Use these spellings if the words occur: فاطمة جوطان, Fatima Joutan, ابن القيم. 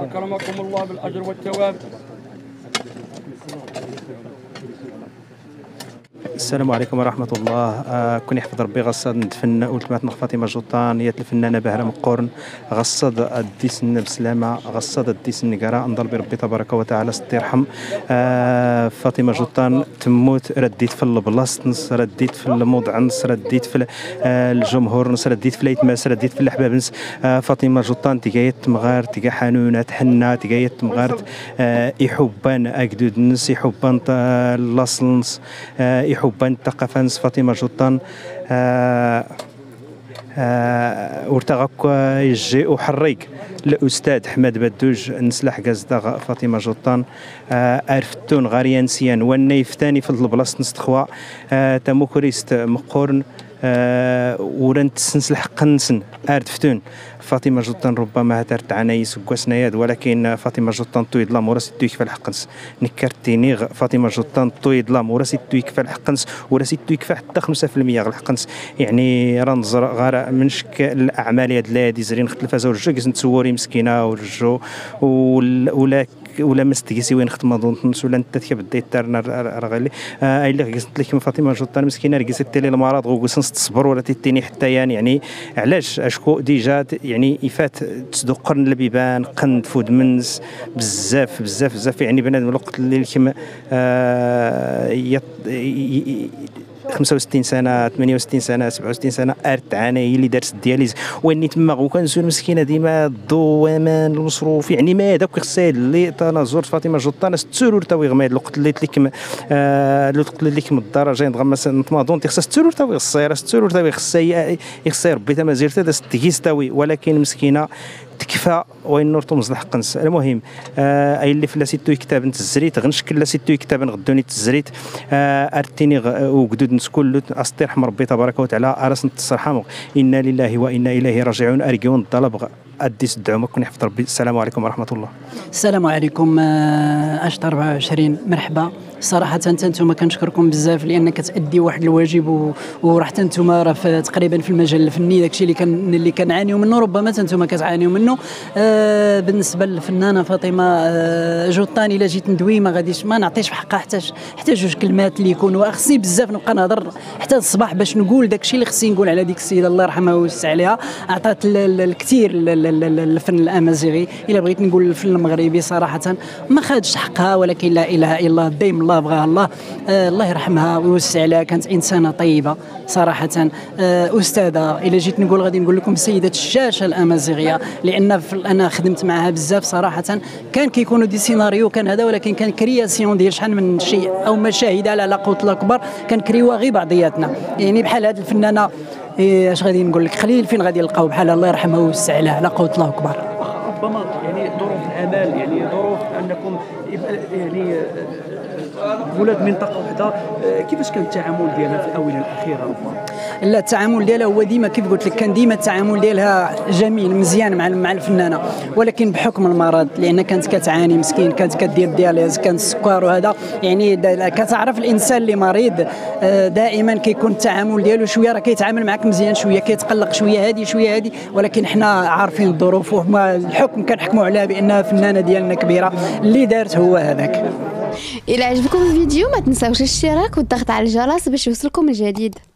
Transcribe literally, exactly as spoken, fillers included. أكرمكم الله بالأجر والثواب. السلام عليكم ورحمة الله. آه كون يحفظ ربي غصاد ندفن ولتمات نخ فاطمة جوطان هي الفنانة باهرة مقرن غصاد الديسن بسلامة غصاد الديسن نكرا نضل بربي تبارك وتعالى ستي يرحم. آه فاطمة جوطان تموت رديت في البلاص نص رديت في الموضع نص رديت في آه الجمهور نص رديت في الايتماس رديت في الاحباب نص. آه فاطمة جوطان تقايت مغار تقا حنونة تحنى تقايت مغار آه يحبان اكدود نص يحبان لاصل نص آه يحبان بان الثقافه نس فاطمه جوطان ورتاغك يجي وحريق الاستاذ حماد بدوج نسلح كازدا فاطمه جوطان عرفتون غاريا نسيان والنايف ثاني في البلاصه نس تخوا تموكريست مقورن ورانت سنسل حق نسن عرفتون فاطمه جوطان ربما هترت عنايس وكاسناياد ولكن فاطمه جوطان طويد لامورا سيتو يكفى الحقنس نكرتيني فاطمه جوطان طويد لامورا سيتو يكفى الحقنس ولا سيتو يكفى حتى خمسة في المية الحقنس يعني راه نزر غير من شك الاعمال هاد لادي زرين خت الفازه ورجو كيس نتصوري مسكينه ورجو ولا ولا مستقيسي وين خدمه ضنت ولا انت تكبد ديترنا راه غالي اي اللي قست لك فاطمه جوطان مسكينه قست لي المرض وقست نصبر ولا تيتيني حتى يعني يعني علاش اشكو ديجا يعني يفات تصدق قرن البيبان قند فود منس بزاف بزاف بزاف يعني بنادم الوقت اللي كما خمسة وستين سنه ثمانية وستين سنه سبعة وستين سنه ارت انا هي اللي دارت الدياليز واني تما وكنسول مسكينه ديما الضومان المصروف يعني ما هذاك خصها اللي تنازور فاطمه جوطان ستسولور تا ويغما الوقت اللي لك الوقت اللي لك من الدرجه نغمس نطماضون خصها ستسولور تا ويغصير ستسولور تا ويغصي يغصي ربي تا مازال تا ستيستاوي ولكن مسكينه تكفى وين نور تمزل حقنس. المهم آه اي اللي في لا سيتو كتاب نتزريت غنشكل لا سيتو كتاب غدوني تزريت آه ارتيني وقدود نسكل استر رحم ربي تبارك وتعالى راس نتصرحمو انا لله وانا اليه راجعون ارجون الطلب اديس الدعوه كون يحفظ ربي. السلام عليكم ورحمه الله. السلام عليكم أشتر أربعة وعشرين مرحبا. صراحه انتم كنشكركم بزاف لان كتادي واحد الواجب وراح انتم راه تقريبا في المجال الفني داكشي اللي كان اللي كنعانيو منه ربما انتم كتعانيو منه. آه بالنسبه للفنانه فاطمه آه جوطان الا جيت ندوي ما غاديش ما نعطيش في حقها حتى حتى جوج كلمات اللي يكونوا خصني بزاف نبقى نهضر حتى الصباح باش نقول داكشي اللي خصني نقول على ديك السيده الله يرحمها ويوسع عليها. عطات الكثير للفن الامازيغي. الا بغيت نقول الفن المغربي صراحه ما خادش حقها ولكن لا اله الا دايما الله بغاها الله. آه الله يرحمها ويوسع عليها. كانت انسانه طيبه صراحه. آه استاذه الا جيت نقول غادي نقول لكم سيده الشاشه الامازيغيه لان انا خدمت معها بزاف صراحه. كان كيكونوا دي سيناريو كان هذا ولكن كان كرياسيون ديال شحال من شيء او مشاهد على القوت الاكبر كنكريوها غير بعضياتنا يعني بحال هذه الفنانه اش غادي نقول لك خليل فين غادي نلقاو بحال الله يرحمها ويوسع عليها لا قوت الله اكبر. ربما يعني ظروف العمل يعني ظروف انكم يعني ولاد منطقه وحده كيفاش كان التعامل ديالها في الاونه الاخيره ربما؟ لا التعامل ديالها هو ديما كيف قلت لك كان ديما التعامل ديالها جميل مزيان مع مع الفنانه ولكن بحكم المرض لان كانت كتعاني مسكين كانت كدير دياليز كانت السكر وهذا يعني كتعرف الانسان اللي مريض دائما كيكون التعامل ديالو شويه راه كيتعامل معك مزيان شويه كيتقلق شويه هذه شويه هذه ولكن حنا عارفين الظروف وهما الحكم كنحكموا عليها بانها فنانه ديالنا كبيره اللي دارت هو هذاك. إلا عجبكم الفيديو ما تنساوش الاشتراك والضغط على الجرس باش يوصلكم الجديد.